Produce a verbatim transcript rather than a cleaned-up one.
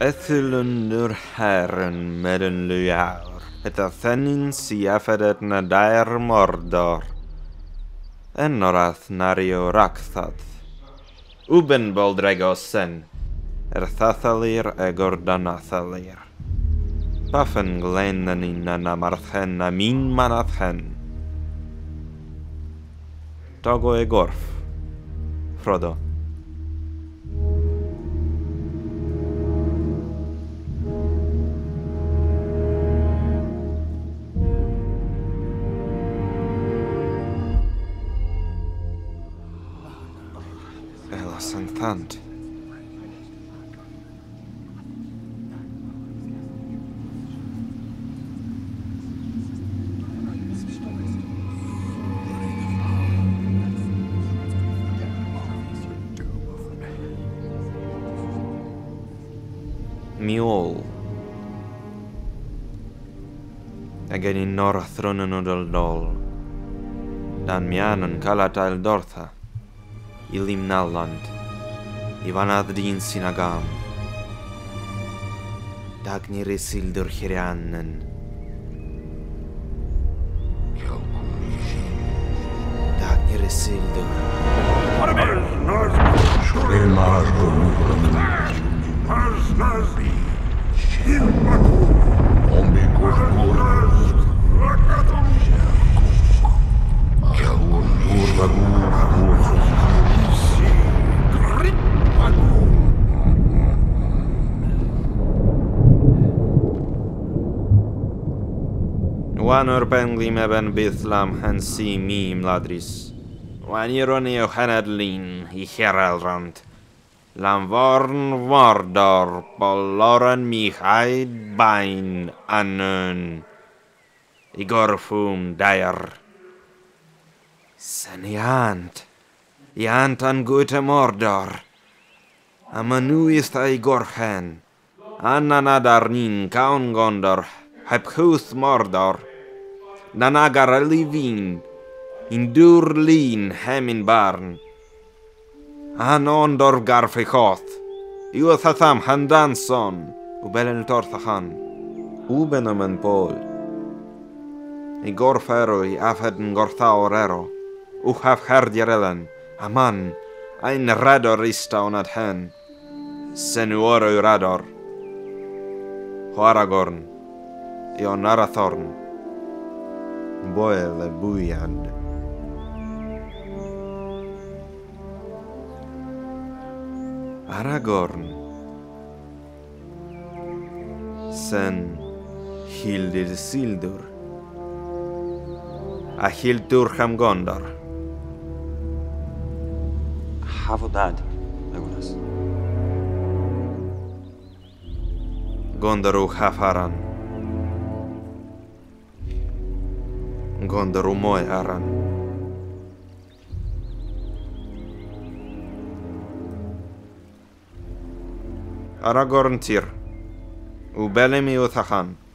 Ætlunnur herren med en ljär, etter fennin siafedetna dair mordor. Ennorath nario rakthad. Uben boldregosen, erthathalir egordanathalir. Pafen glennaninna namarthenna min manathen. Togo egorf, Frodo. Hunt. Mjol. Again in Northronanudal Dol. Dan Mianon Kalatal Dortha. Ilim Nalland. Ivanadrin sinagam. Dagni resildur hiriannen. Dagni resildur. Wanur penglim eben bithlam han si mi mladris. Wanironi ohanadlin i heraldrand. Lamvorn vordor poloran mihaid bain anun. Igorfum dair. Sen jant. Jant an gute mordor. Amanu ist igorchen. Annanadarnin kaun gondor. Hebhuth mordor. Nanagar livin, indur lin hemin barn. Anondor garfichoth, iothatham handanson, ubelen torthahan, ubenomen pol. Igor feroi afheden gorthaorero, uhaf herdierelen, aman, ein radorista onad hen, senuoro rador. Hoaragorn, ionarathorn. Boyle Buyand Aragorn Sen Hildir Sildur Ahil Turham Gondor Havodad Legolas Gondoru Hafaran Gondoru moj aran. Aragorn tir. Ubelemi uthahan.